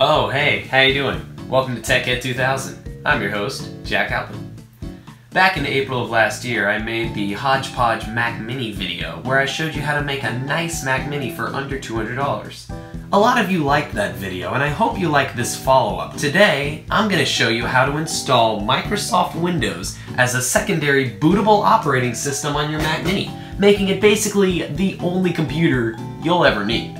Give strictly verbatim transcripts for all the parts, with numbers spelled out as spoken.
Oh hey, how you doing? Welcome to TecHead two thousand. I'm your host, Jack Alpin. Back in April of last year, I made the HodgePodge Mac Mini video where I showed you how to make a nice Mac Mini for under two hundred dollars. A lot of you liked that video, and I hope you like this follow-up. Today, I'm going to show you how to install Microsoft Windows as a secondary bootable operating system on your Mac Mini, making it basically the only computer you'll ever need.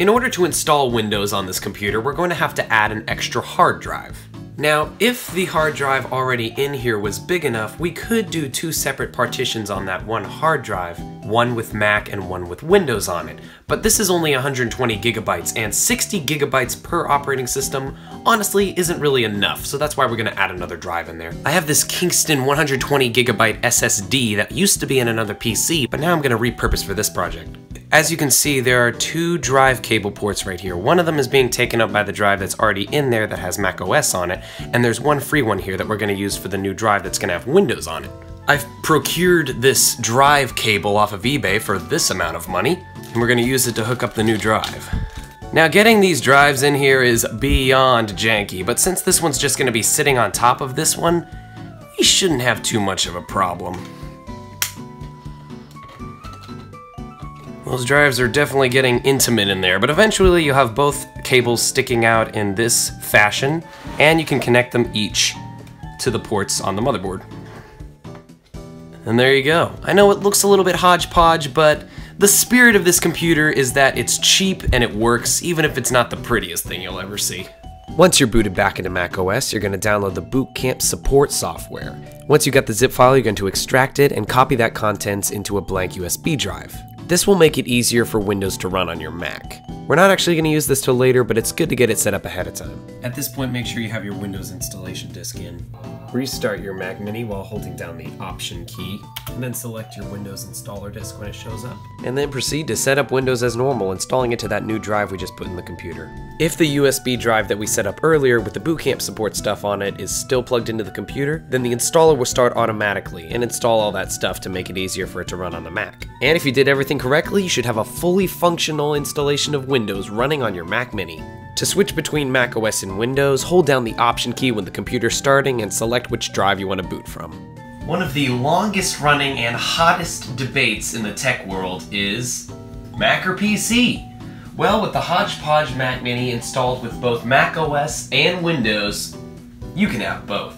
In order to install Windows on this computer, we're going to have to add an extra hard drive. Now, if the hard drive already in here was big enough, we could do two separate partitions on that one hard drive, one with Mac and one with Windows on it. But this is only one hundred twenty gigabytes, and sixty gigabytes per operating system honestly isn't really enough, so that's why we're going to add another drive in there. I have this Kingston one hundred twenty gigabyte S S D that used to be in another P C, but now I'm going to repurpose for this project. As you can see, there are two drive cable ports right here. One of them is being taken up by the drive that's already in there that has macOS on it, and there's one free one here that we're going to use for the new drive that's going to have Windows on it. I've procured this drive cable off of eBay for this amount of money, and we're going to use it to hook up the new drive. Now, getting these drives in here is beyond janky, but since this one's just going to be sitting on top of this one, we shouldn't have too much of a problem. Those drives are definitely getting intimate in there, but eventually you'll have both cables sticking out in this fashion, and you can connect them each to the ports on the motherboard. And there you go. I know it looks a little bit hodgepodge, but the spirit of this computer is that it's cheap and it works, even if it's not the prettiest thing you'll ever see. Once you're booted back into macOS, you're going to download the Boot Camp support software. Once you've got the zip file, you're going to extract it and copy that contents into a blank U S B drive. This will make it easier for Windows to run on your Mac. We're not actually going to use this till later, but it's good to get it set up ahead of time. At this point, make sure you have your Windows installation disk in. Restart your Mac Mini while holding down the Option key, and then select your Windows installer disk when it shows up. And then proceed to set up Windows as normal, installing it to that new drive we just put in the computer. If the U S B drive that we set up earlier with the Boot Camp support stuff on it is still plugged into the computer, then the installer will start automatically and install all that stuff to make it easier for it to run on the Mac. And if you did everything correctly, you should have a fully functional installation of Windows running on your Mac Mini. To switch between macOS and Windows, hold down the Option key when the computer's starting and select which drive you want to boot from. One of the longest running and hottest debates in the tech world is Mac or P C? Well, with the HodgePodge Mac Mini installed with both macOS and Windows, you can have both.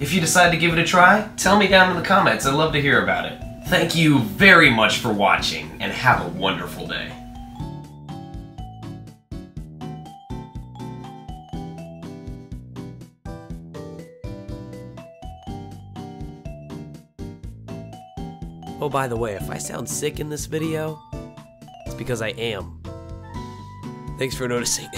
If you decide to give it a try, tell me down in the comments. I'd love to hear about it. Thank you very much for watching, and have a wonderful day. Oh, by the way, if I sound sick in this video, it's because I am. Thanks for noticing.